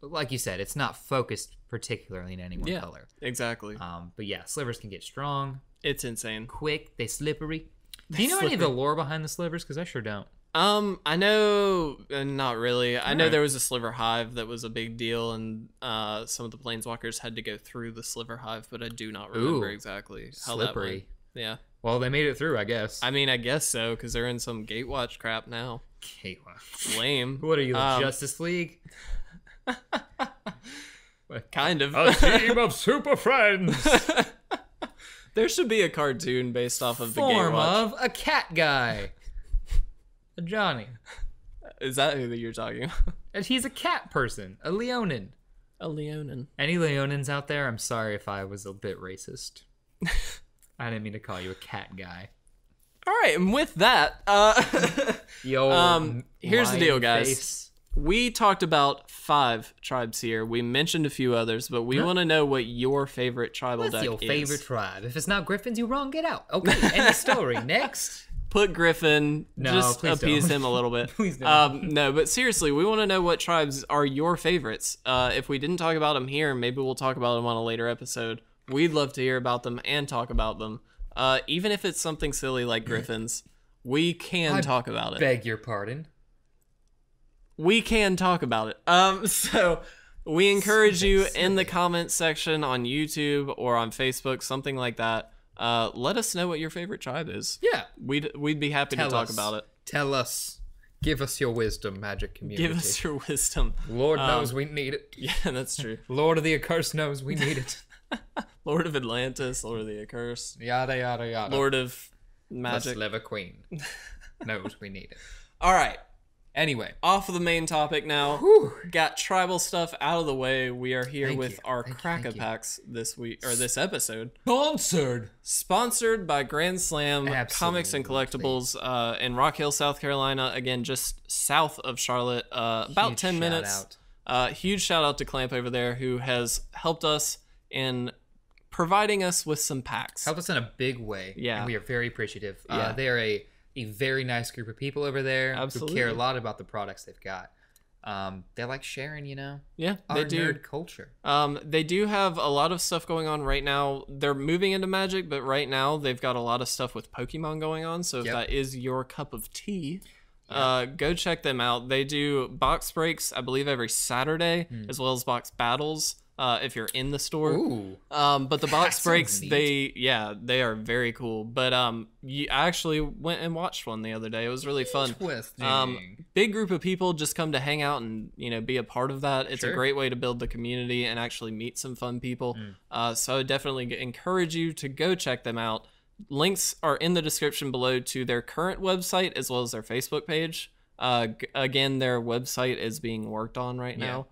like you said, it's not focused particularly in any one color. Exactly. But yeah, slivers can get strong. It's insane. Quick, they slippery. Do you know any of the lore behind the slivers? Because I sure don't. I know, not really. I know there was a sliver hive that was a big deal, and some of the planeswalkers had to go through the sliver hive, but I do not remember exactly how slippery. That went. Yeah. Well, they made it through, I guess. I mean, I guess so, because they're in some Gatewatch crap now. Gatewatch. Lame. What are you, the Justice League? Kind of. A team of super friends. There should be a cartoon based off of the Gatewatch. Of a cat guy. A Johnny. Is that who you're talking about? And he's a cat person. A Leonin. A Leonin. Any Leonins out there? I'm sorry if I was a bit racist. I didn't mean to call you a cat guy. All right, and with that, yo, here's the deal, guys. We talked about 5 tribes here. We mentioned a few others, but we want to know what your favorite tribal deck is. What's your favorite tribe? If it's not Griffins, you're wrong. Get out. Okay, end of story. Next. Put Griffin. No, just appease him a little bit. Please don't. No, but seriously, we want to know what tribes are your favorites. If we didn't talk about them here, maybe we'll talk about them on a later episode. We'd love to hear about them and talk about them. Even if it's something silly like Griffins, we can talk about it. Beg your pardon. We can talk about it. So we encourage you in the comments section on YouTube or on Facebook, something like that. Let us know what your favorite tribe is. Yeah. We'd be happy to talk about it. Tell us. Give us your wisdom, magic community. Give us your wisdom. Lord knows we need it. Yeah, that's true. Lord of the Accursed knows we need it. Lord of Atlantis, Lord of the Accursed. Yada, yada, yada. Lord of Magic. Sliver Queen knows we need it. All right. Anyway, off of the main topic now. Whew. Got tribal stuff out of the way. We are here with our Cracker Packs this week, or this episode. Sponsored by Grand Slam Comics and Collectibles in Rock Hill, South Carolina. Again, just south of Charlotte, about 10 minutes. Huge shout out to Clamp over there, who has helped us in providing us with some packs. Helped us in a big way. Yeah. And we are very appreciative. They are a very nice group of people over there. Absolutely. Who care a lot about the products they've got. They like sharing, you know? Yeah, they do. Our nerd culture. They do have a lot of stuff going on right now. They're moving into Magic, but right now they've got a lot of stuff with Pokemon going on. So if that is your cup of tea, go check them out. They do box breaks, I believe, every Saturday, as well as box battles. If you're in the store. Ooh. But the box breaks, they are very cool. But I actually went and watched one the other day. It was really fun. Big group of people just come to hang out and, you know, be a part of that. It's a great way to build the community and actually meet some fun people. So I would definitely encourage you to go check them out. Links are in the description below to their current website as well as their Facebook page. Again, their website is being worked on right now.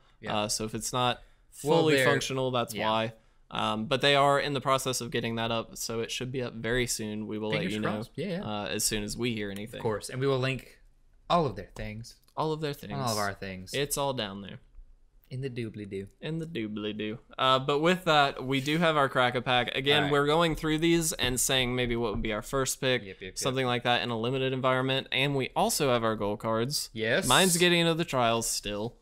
So if it's not fully functional, that's why. But they are in the process of getting that up, so it should be up very soon. We will let you know as soon as we hear anything. Of course, and we will link all of their things. All of their things. All of our things. It's all down there. In the doobly-doo. In the doobly-doo. But with that, we do have our Crack-a-Pack. Again, we're going through these and saying maybe what would be our first pick, something like that in a limited environment. And we also have our goal cards. Yes. Mine's getting into the trials still.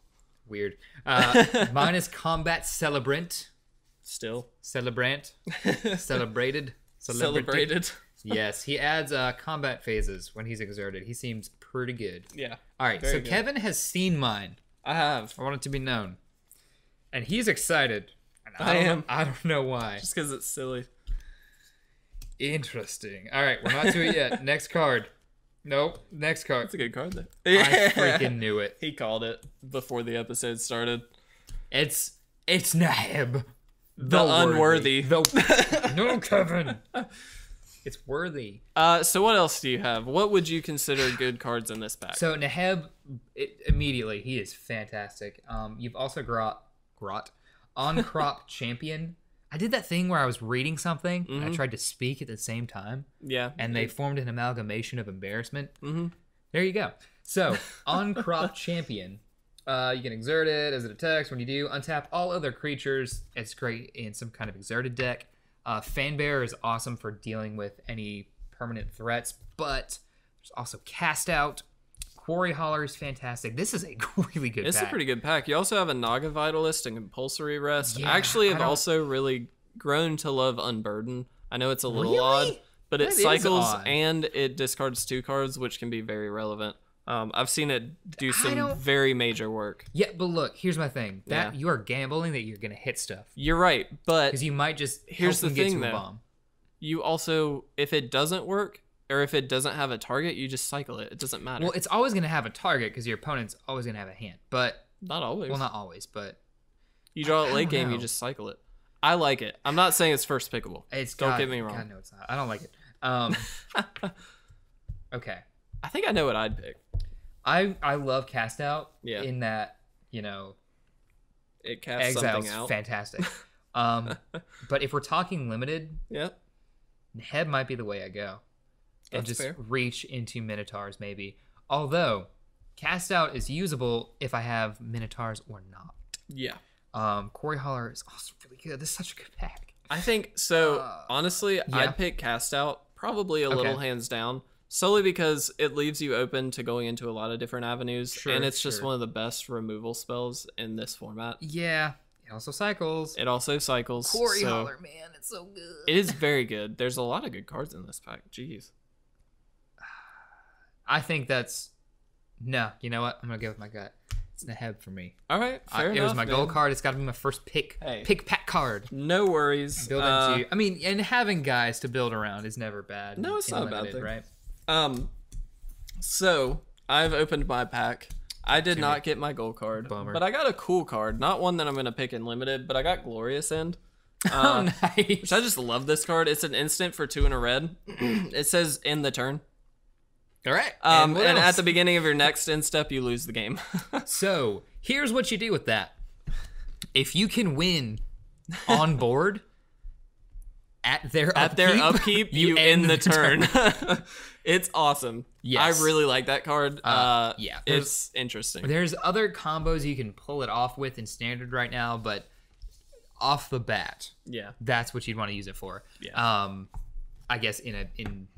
Weird. Mine is Combat Celebrant. still. Celebrant. Celebrated. Celebrated. Yes, he adds combat phases when he's exerted. He seems pretty good. Yeah. All right, so good. Kevin has seen mine. I have. I want it to be known. And he's excited. And I don't know why. Just because it's silly. Interesting. All right, we're not to it yet. Next card. Nope. Next card. That's a good card, though. Yeah. I freaking knew it. He called it before the episode started. It's Naheb. The unworthy. No, Kevin. It's worthy. So what else do you have? What would you consider good cards in this pack? So Naheb, immediately, he is fantastic. You've also got Oncrop Champion. I did that thing where I was reading something, mm-hmm. and I tried to speak at the same time. Yeah. And they formed an amalgamation of embarrassment. Mm-hmm. There you go. So Oncrop Champion. You can exert it as it attacks. When you do, untap all other creatures. It's great in some kind of exerted deck. Fanbearer is awesome for dealing with any permanent threats, but there's also Cast Out. Quarry Holler is fantastic. This is a really good pack. It's a pretty good pack. You also have a Naga Vitalist and Compulsory Rest. Yeah, I actually have also really grown to love Unburden. I know it's a little odd, but it cycles and it discards 2 cards, which can be very relevant. I've seen it do some very major work. Yeah, but look, here's my thing. You are gambling that you're going to hit stuff. You're right, but... Because you might just here's the thing, though. Bomb. You also, if it doesn't work, or if it doesn't have a target, you just cycle it. It doesn't matter. Well, it's always going to have a target because your opponent's always going to have a hand, but... Not always. Well, not always, but... You draw it late game, you just cycle it. I like it. I'm not saying it's first pickable. Don't get me wrong. God, no, it's not. I don't like it. Okay. I think I know what I'd pick. I love Cast Out in that, you know, it casts something out. Fantastic. But if we're talking limited, Naheb might be the way I go. And that's just fair. Reach into Minotaurs maybe. Although Cast Out is usable if I have Minotaurs or not. Yeah. Quarry Holler is also really good. This is such a good pack. I think so. Honestly, I'd pick Cast Out probably a little hands down. Solely because it leaves you open to going into a lot of different avenues, and it's just one of the best removal spells in this format. Yeah, it also cycles. Quarry Holler, man, it's so good. It is very good. There's a lot of good cards in this pack. Jeez. I think that's... No, you know what? I'm going to go with my gut. It's Naheb for me. All right, fair enough. It was my goal card. It's got to be my first pick pack card. No worries. Build into. I mean, and having guys to build around is never bad. No, it's not a bad thing. Right? So I've opened my pack. I did not get my gold card, bummer. But I got a cool card. Not one that I'm going to pick in limited, but I got Glorious End. Oh, nice. Which I just love this card. It's an instant for 2 and a red. It says end the turn. All right. And at the beginning of your next end step, you lose the game. So here's what you do with that. If you can win on board at their upkeep, you end the turn. It's awesome. Yes. I really like that card. It's interesting. There's other combos you can pull it off with in standard right now, but off the bat, that's what you'd want to use it for. Yeah. I guess in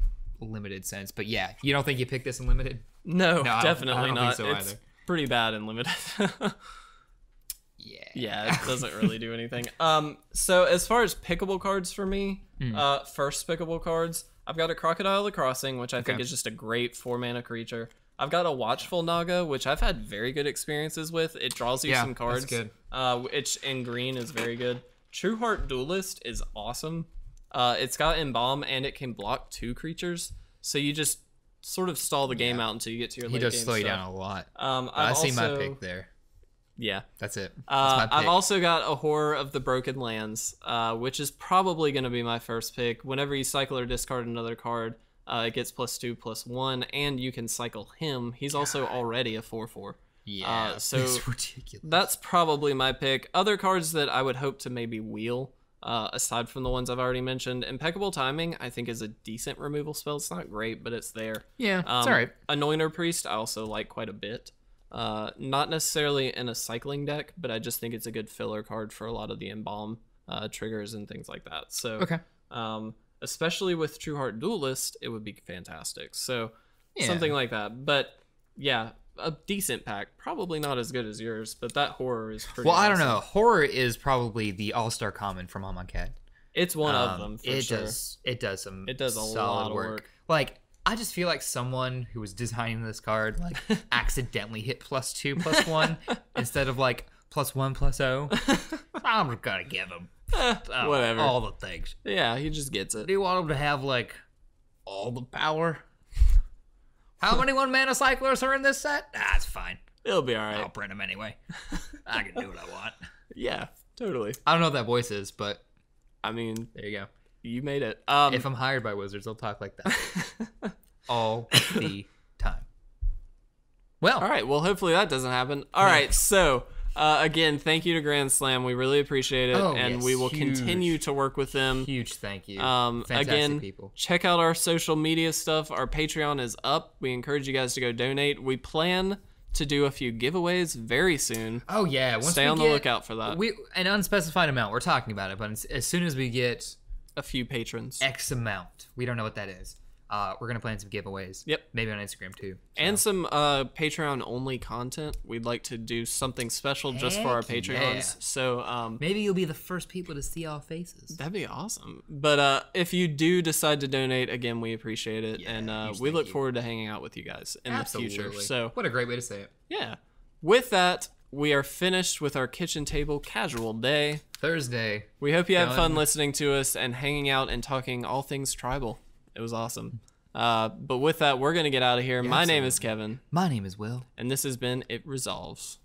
limited sense, but yeah, you don't think you pick this in limited? No, definitely not. I don't think so either. Pretty bad in limited. Yeah, it doesn't really do anything. So as far as pickable cards for me, first pickable cards. I've got a Crocodile of Crossing, which I think is just a great 4-mana creature. I've got a Watchful Naga, which I've had very good experiences with. It draws you some cards. That's good. Which in green is very good. True Heart Duelist is awesome. It's got Embalm and it can block 2 creatures. So you just sort of stall the game out until you get to your late game. He does slow you down a lot. I see my pick there. Yeah. That's it. That's I've also got a Horror of the Broken Lands, which is probably going to be my first pick. Whenever you cycle or discard another card, it gets +2/+1, and you can cycle him. He's also already a 4/4. Yeah, so that's ridiculous. That's probably my pick. Other cards that I would hope to maybe wheel, aside from the ones I've already mentioned. Impeccable Timing, I think, is a decent removal spell. It's not great, but it's there. Yeah, it's all right. Anointer Priest, I also like quite a bit. Not necessarily in a cycling deck, but I just think it's a good filler card for a lot of the Embalm triggers and things like that. So, especially with True Heart Duelist, it would be fantastic. So, something like that. But yeah, a decent pack. Probably not as good as yours, but that horror is pretty awesome. I don't know. Horror is probably the all-star common from Amonkhet. It's one of them, for sure. It does a lot of work. Like, I just feel like someone who was designing this card, like, accidentally hit +2/+1 instead of, like, +1/+0. I'm just gonna give him whatever. All the things. Yeah, he just gets it. Do you want him to have, like, all the power? How many one-mana cyclers are in this set? Nah, it's fine. It'll be all right. I'll print them anyway. I can do what I want. Yeah, totally. I don't know what that voice is, but... I mean... There you go. You made it. If I'm hired by Wizards, I'll talk like that. All the time. Well... All right, well, hopefully that doesn't happen. All right, so... again, thank you to Grand Slam. We really appreciate it, and we will continue to work with them. Huge thank you. Fantastic again, people. Check out our social media stuff. Our Patreon is up. We encourage you guys to go donate. We plan to do a few giveaways very soon. Oh, yeah. Stay on the lookout for that. An unspecified amount. We're talking about it, but as soon as we get... A few patrons. X amount. We don't know what that is. We're going to plan some giveaways. Yep. Maybe on Instagram, too. So. And some Patreon-only content. We'd like to do something special just for our Patreons. Yeah. So maybe you'll be the first people to see our faces. That'd be awesome. But if you do decide to donate, again, we appreciate it. Yeah, and we look forward to hanging out with you guys in the future. So what a great way to say it. Yeah. With that, we are finished with our kitchen table casual day. Thursday. We hope you had fun listening to us and hanging out and talking all things tribal. It was awesome. But with that, we're going to get out of here. Yeah, My name is Kevin. My name is Will. And this has been It Resolves.